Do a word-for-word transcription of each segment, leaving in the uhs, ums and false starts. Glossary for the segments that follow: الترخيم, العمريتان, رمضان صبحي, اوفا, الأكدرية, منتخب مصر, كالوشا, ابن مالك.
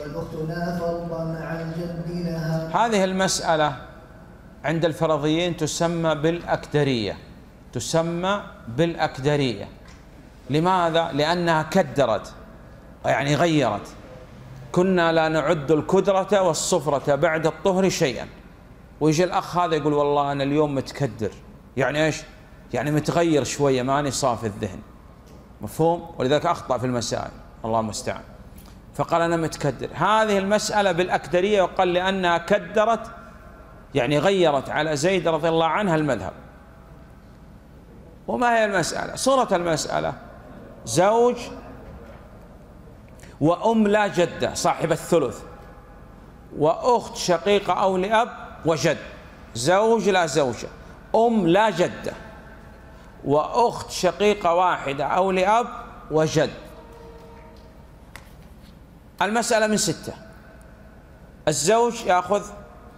والأختنا فرض مع الجد لها. هذه المسألة عند الفرضيين تسمى بالأكدرية، تسمى بالأكدرية. لماذا؟ لأنها كدرت، يعني غيرت. كنا لا نعد الكدرة والصفرة بعد الطهر شيئا، ويجي الأخ هذا يقول والله أنا اليوم متكدر، يعني إيش؟ يعني متغير شوية، ماني صافي الذهن، مفهوم؟ ولذلك أخطأ في المسائل، الله المستعان. فقال أنا متكدر، هذه المسألة بالأكدرية، وقال لأنها كدرت يعني غيرت على زيد رضي الله عنها المذهب. وما هي المسألة؟ صورة المسألة زوج وأم لا جدة صاحب الثلث، وأخت شقيقة أو لأب وجد، زوج لا زوجة، أم لا جدة، وأخت شقيقة واحدة أو لأب وجد. المسألة من ستة، الزوج يأخذ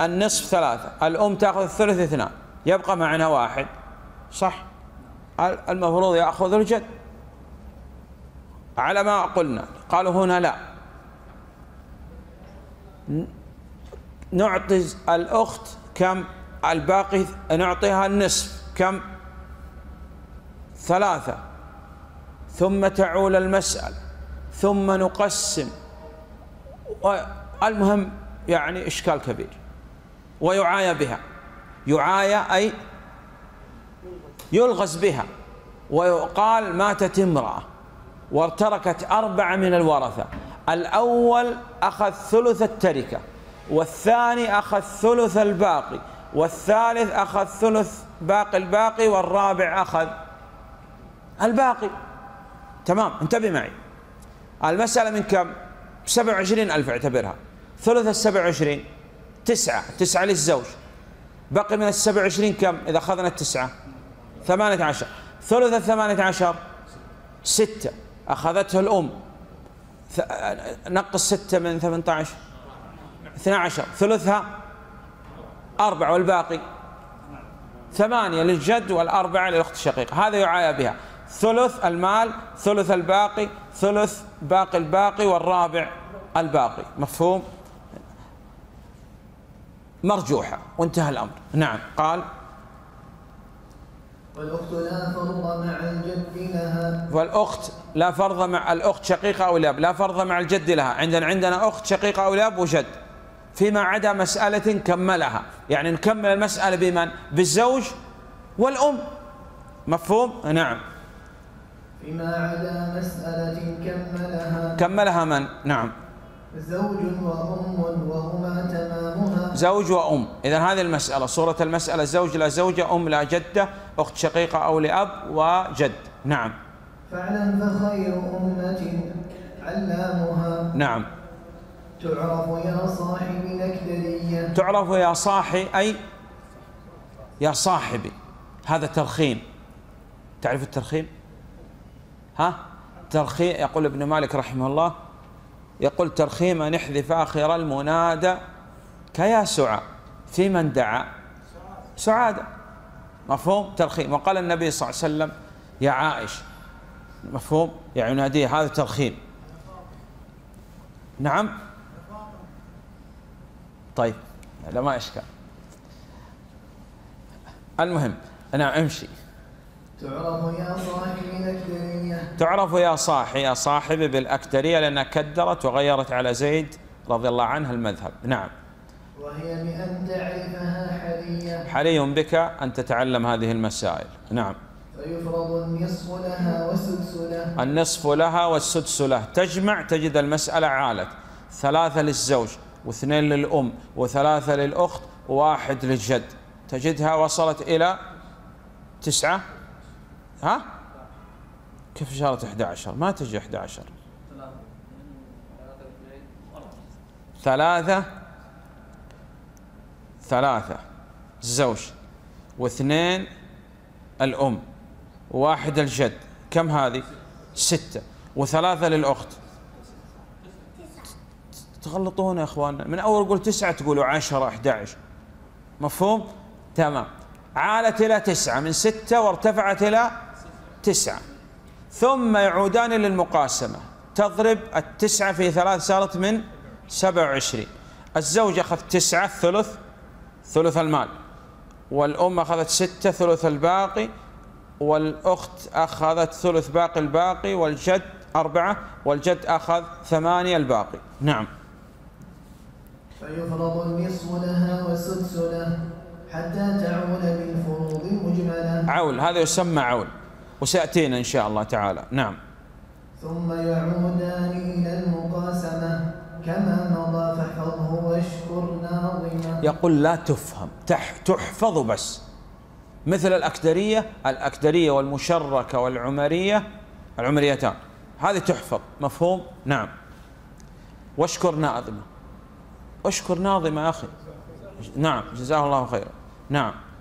النصف ثلاثة، الأم تأخذ الثلث اثنان، يبقى معنا واحد، صح؟ المفروض يأخذ الجد على ما قلنا. قالوا هنا لا، نعطي الأخت كم؟ الباقي نعطيها النصف، كم؟ ثلاثة، ثم تعول المسألة، ثم نقسم، المهم يعني إشكال كبير. ويعايا بها، يعايا أي يلغز بها، ويقال ماتت امرأة وارتركت أربعة من الورثة، الأول أخذ ثلث التركة، والثاني أخذ ثلث الباقي، والثالث أخذ ثلث باقي الباقي، والرابع أخذ الباقي. تمام، انتبه معي. المسألة من كم؟ سبع وعشرين ألف، اعتبرها ثلث السبع وعشرين تسعة، تسعة للزوج، بقي من السبع وعشرين كم؟ إذا أخذنا التسعة ثمانية عشر، ثلث الثمانية عشر ستة، أخذته الأم، نقص ستة من ثمانية عشر اثنى عشر، ثلثها أربعة، والباقي ثمانية للجد والأربعة للأخت الشقيقة. هذا يعايا بها، ثلث المال، ثلث الباقي، ثلث باقي الباقي، والرابع الباقي، مفهوم؟ مرجوحة، وانتهى الأمر. نعم، قال والأخت لا فرض مع الجد لها، والأخت لا فرض مع الأخت شقيقة أو الأب، لا فرض مع الجد لها. عندنا عندنا أخت شقيقة أو الأب وجد، فيما عدا مسألة كملها، يعني نكمل المسألة بمن؟ بالزوج والأم، مفهوم؟ نعم. فيما عدا مسألة كملها، كملها من؟ نعم، زوج وأم وهما تمامها، زوج وأم. إذن هذه المسألة، صورة المسألة زوج لا زوجة، أم لا جدة، أخت شقيقة أو لأب وجد. نعم. فاعلم فخير أمة علامها. نعم. تعرف يا صاحبي الأكدرية، تعرف يا صاحي أي يا صاحبي، هذا ترخيم. تعرف الترخيم؟ ها؟ ترخيم، يقول ابن مالك رحمه الله، يقول ترخيم أن يحذف آخر المنادى كيا سعى في من دعا سعادة، مفهوم؟ ترخيم. وقال النبي صلى الله عليه وسلم يا عائش، مفهوم؟ يعني يناديه، هذا ترخيم. نعم، طيب، لا ما إشكال. المهم أنا أمشي. تعرف يا صاحبي الأكدرية، تعرف يا صاحي يا صاحبي بالأكدرية، لأنها كدرت وغيرت على زيد رضي الله عنها المذهب. نعم. وهي بأن تعرفها حرية، حري بك أن تتعلم هذه المسائل. نعم. فيفرض النصف لها والسدس له، النصف لها والسدس له، تجمع تجد المسألة عالت، ثلاثة للزوج واثنين للأم وثلاثة للأخت وواحد للجد، تجدها وصلت إلى تسعة. ها؟ كيف شارت أحد عشر؟ ما تجي أحد عشر، ثلاثة ثلاثة الزوج واثنين الأم وواحد الجد، كم هذه؟ ستة، وثلاثة للأخت. تغلطون يا إخواننا، من أول قول تسعة تقولوا عشرة أحد عشر، مفهوم؟ تمام. عالت إلى تسعة من ستة وارتفعت إلى تسعة، ثم يعودان للمقاسمة، تضرب التسعة في ثلاث صارت من سبعة وعشرين، الزوجة أخذت تسعة ثلث ثلث المال، والأم أخذت ستة ثلث الباقي، والأخت أخذت ثلث باقي الباقي، والجد أربعة، والجد أخذ ثمانية الباقي. نعم. فيفرض النصف لها والسدس له حتى تعول بالفروض مجملا. عول، هذا يسمى عول، وسيأتينا إن شاء الله تعالى. نعم. ثم يعودان إلى المقاسمة كما مضى فاحفظه واشكر ناظما. يقول لا تفهم، تحفظ بس، مثل الأكدرية الأكدرية والمشركة والعمرية العمريتان، هذه تحفظ. مفهوم؟ نعم. واشكر ناظمة، اشكر ناظمة يا أخي. نعم، جزاه الله خيرا. نعم.